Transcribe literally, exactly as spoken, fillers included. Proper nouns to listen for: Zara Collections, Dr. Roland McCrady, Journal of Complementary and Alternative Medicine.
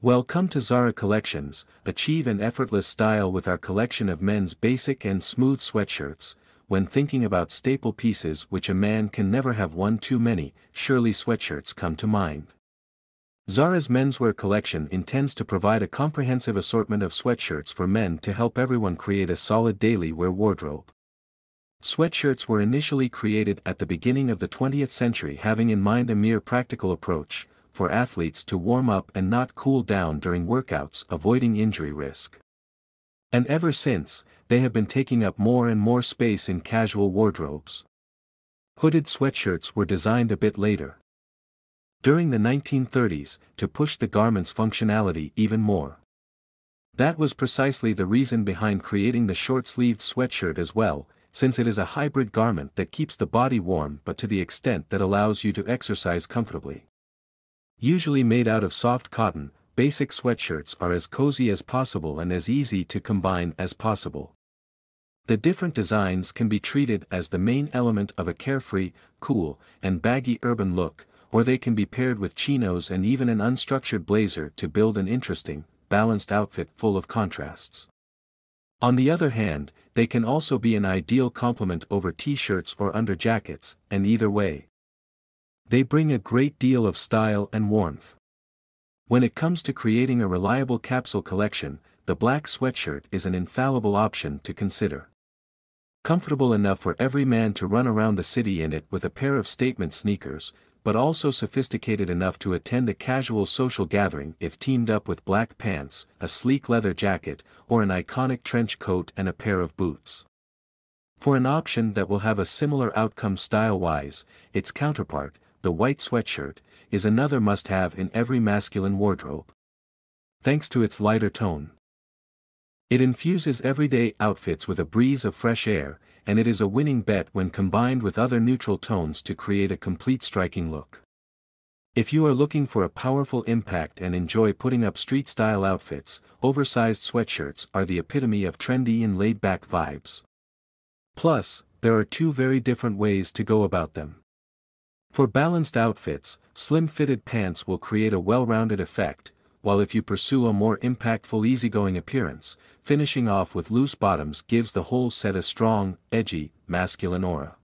Welcome to Zara Collections. Achieve an effortless style with our collection of men's basic and smooth sweatshirts. When thinking about staple pieces which a man can never have one too many, surely sweatshirts come to mind. Zara's menswear collection intends to provide a comprehensive assortment of sweatshirts for men to help everyone create a solid daily wear wardrobe. Sweatshirts were initially created at the beginning of the twentieth century, having in mind a mere practical approach for athletes to warm up and not cool down during workouts, avoiding injury risk. And ever since, they have been taking up more and more space in casual wardrobes. Hooded sweatshirts were designed a bit later, during the nineteen thirties, to push the garment's functionality even more. That was precisely the reason behind creating the short-sleeved sweatshirt as well, since it is a hybrid garment that keeps the body warm but to the extent that allows you to exercise comfortably. Usually made out of soft cotton, basic sweatshirts are as cozy as possible and as easy to combine as possible. The different designs can be treated as the main element of a carefree, cool, and baggy urban look, or they can be paired with chinos and even an unstructured blazer to build an interesting, balanced outfit full of contrasts. On the other hand, they can also be an ideal complement over t-shirts or under jackets, and either way, they bring a great deal of style and warmth. When it comes to creating a reliable capsule collection, the black sweatshirt is an infallible option to consider. Comfortable enough for every man to run around the city in it with a pair of statement sneakers, but also sophisticated enough to attend a casual social gathering if teamed up with black pants, a sleek leather jacket, or an iconic trench coat and a pair of boots. For an option that will have a similar outcome style-wise, its counterpart, the white sweatshirt, is another must-have in every masculine wardrobe. Thanks to its lighter tone, it infuses everyday outfits with a breeze of fresh air, and it is a winning bet when combined with other neutral tones to create a complete striking look. If you are looking for a powerful impact and enjoy putting up street-style outfits, oversized sweatshirts are the epitome of trendy and laid-back vibes. Plus, there are two very different ways to go about them. For balanced outfits, slim-fitted pants will create a well-rounded effect, while if you pursue a more impactful easygoing appearance, finishing off with loose bottoms gives the whole set a strong, edgy, masculine aura.